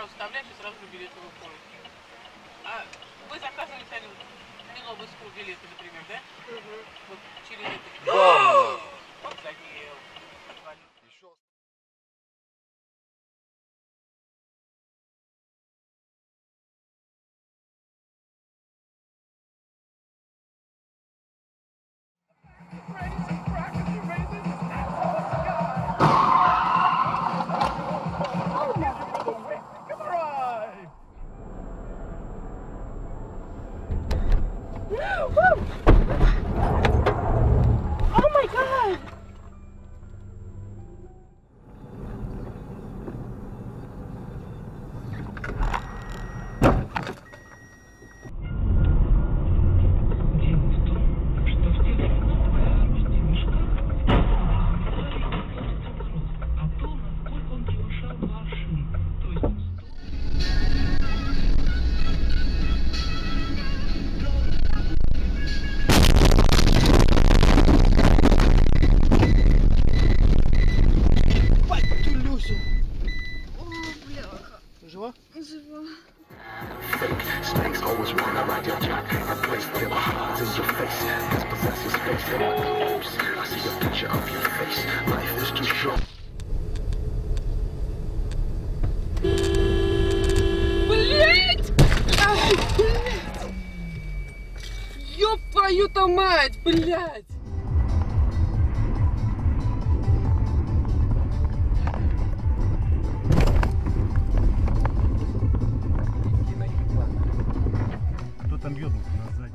сразу вставляешь и сразу же билеты выходят. А вы заказывали Минобыску билеты, например, да? Угу. Вот через это. О! Вот задел. Твою-то мать, блядь! Кто там ёбнул назад?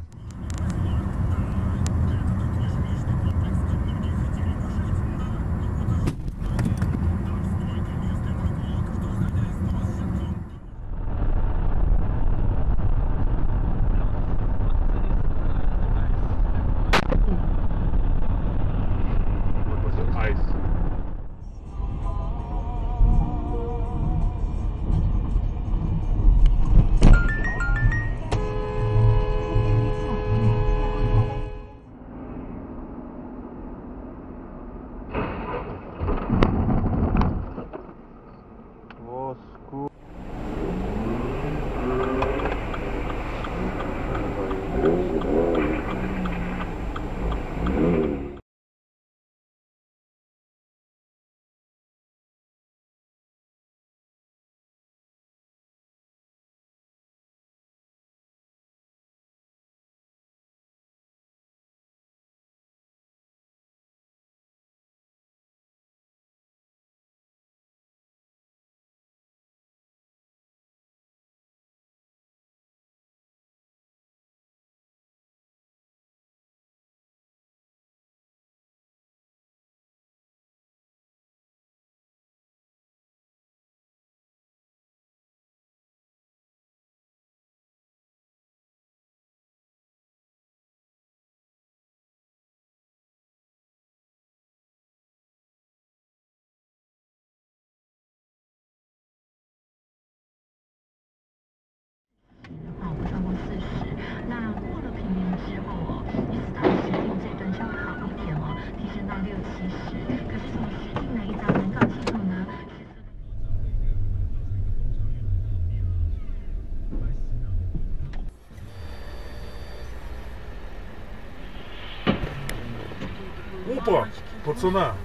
Опа, пацана,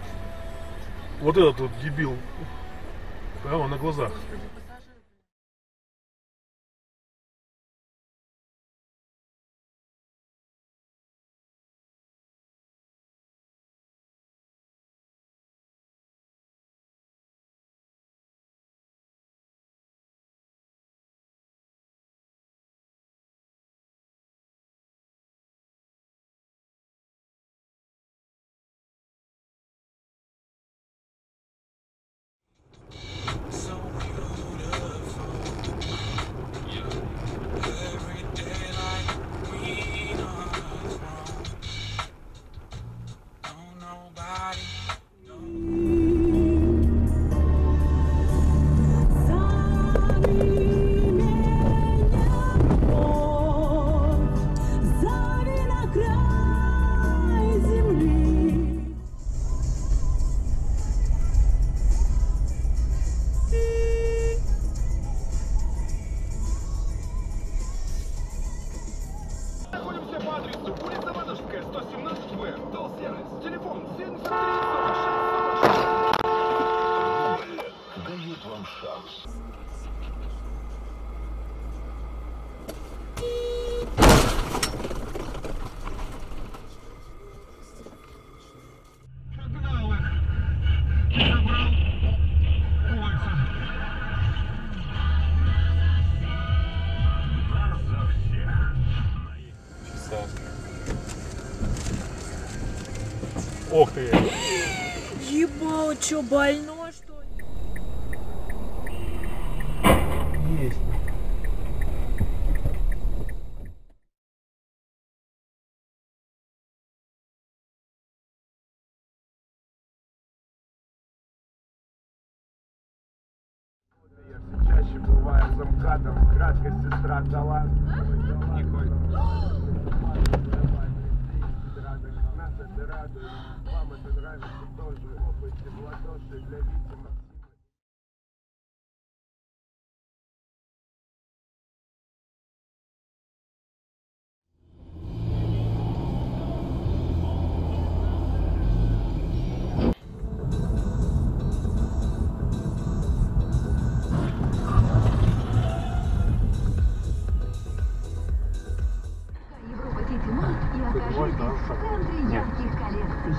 вот этот вот дебил, прямо на глазах. Ох ты! Ебало, что, больно, что ли? Есть. Чаще бываем за МКАДом, краткость сестра дала. Вам это нравится тоже, хлопайте в ладоши для Вити.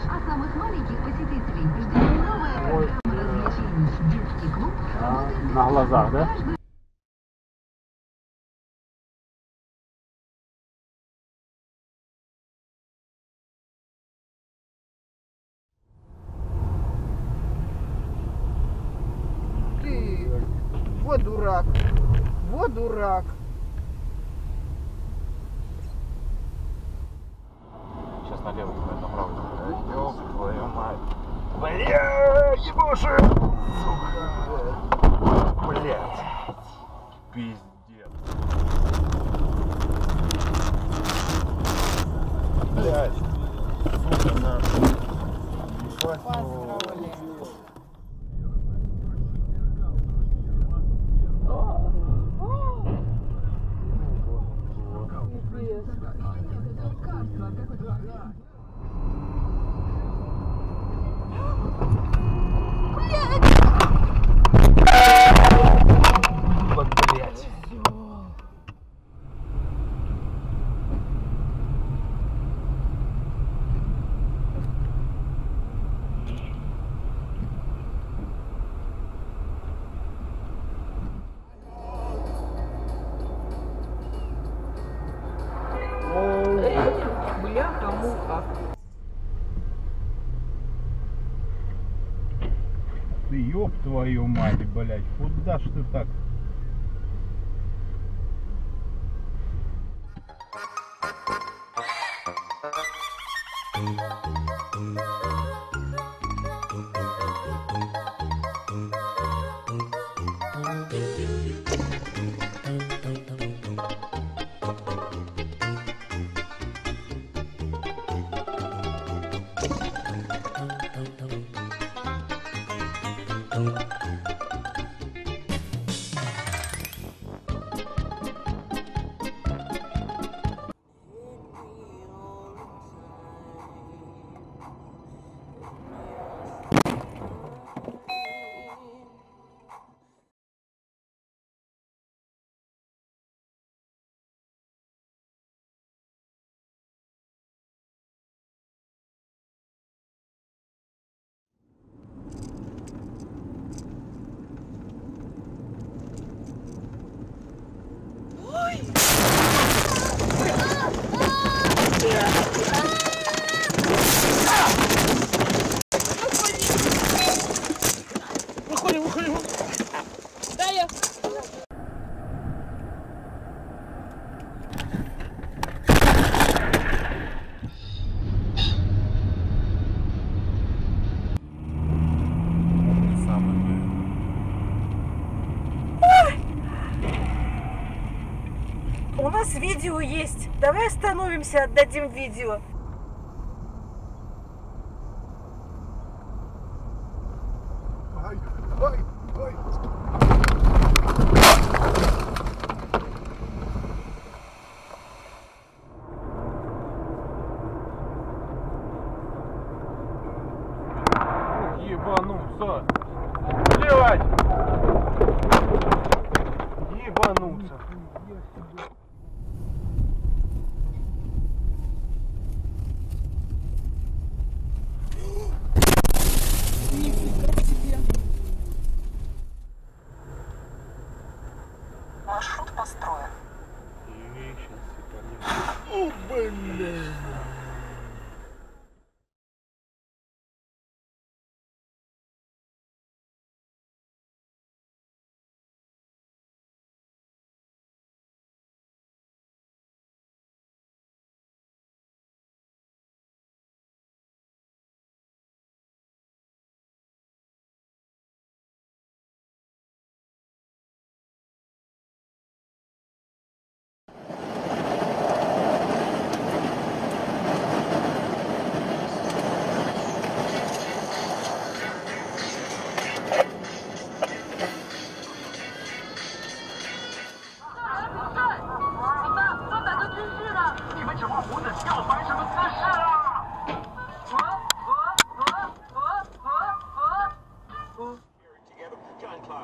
От самых маленьких посетителей ждите новая программа развлечений. Детский клуб работает на глазах, да? Ты, вот дурак, вот дурак. Сейчас налево, направо. Ёб твою мать. Бля, ебоши! Сука! Блядь! Пиздец! Блядь! Сука, нахуй! Поздравляю! Ты ёб твою мать, блядь, куда ж ты так? У нас видео есть. Давай остановимся, отдадим видео. Ай, ай, ай. Ебануться. Плевать. Ебануться.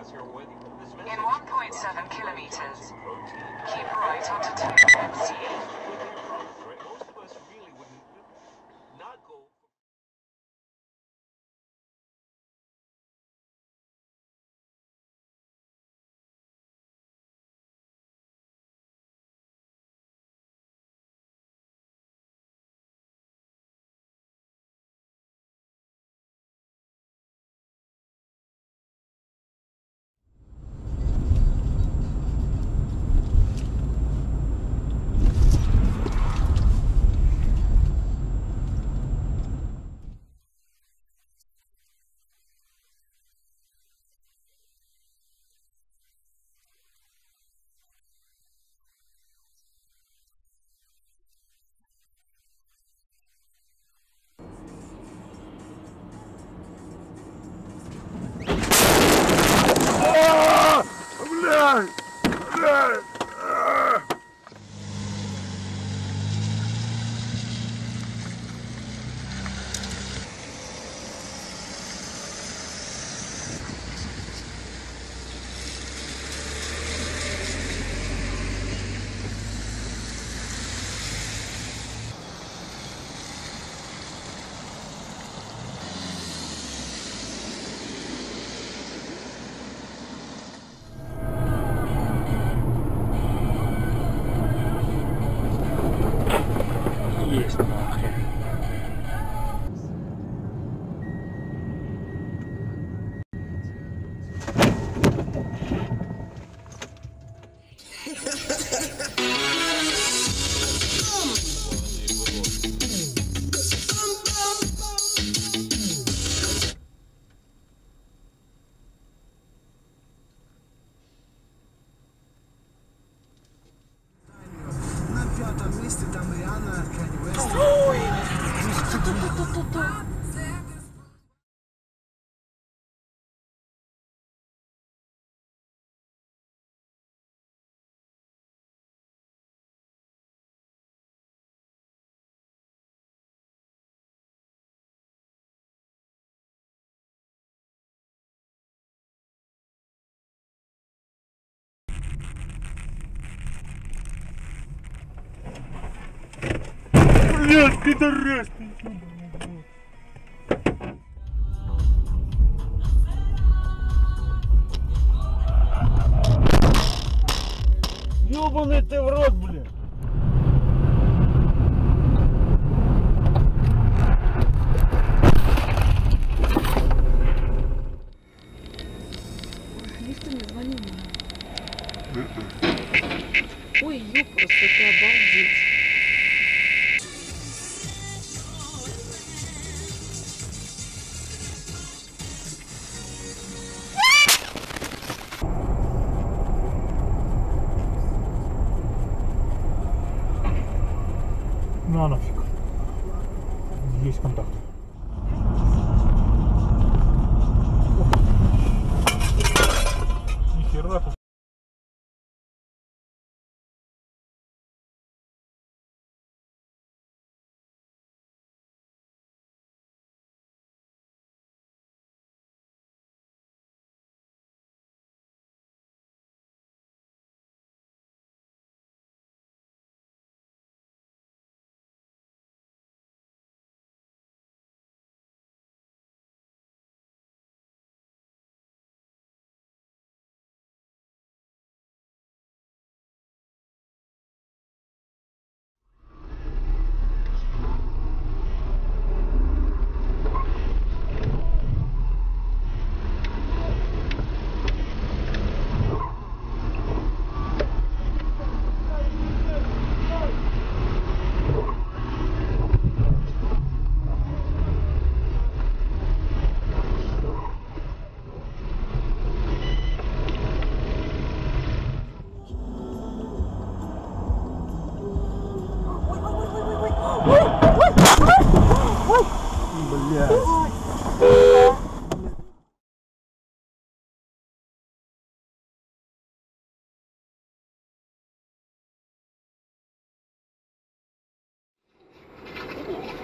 In 1.7 kilometers, keep right onto 2MCA. Блядь, пидорас ты, ёбаный ты в рот, блядь. Ой, лифт не звонил мне. Ой, ёпрст, ты обалдеть. Ну нафиг. Есть контакт. Нихера тут.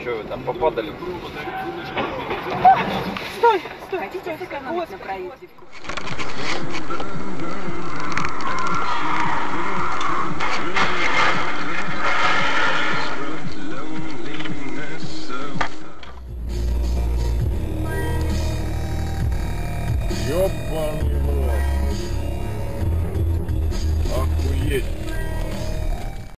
Что вы там попадали? Стой, стой, хотите, я такая на проезде.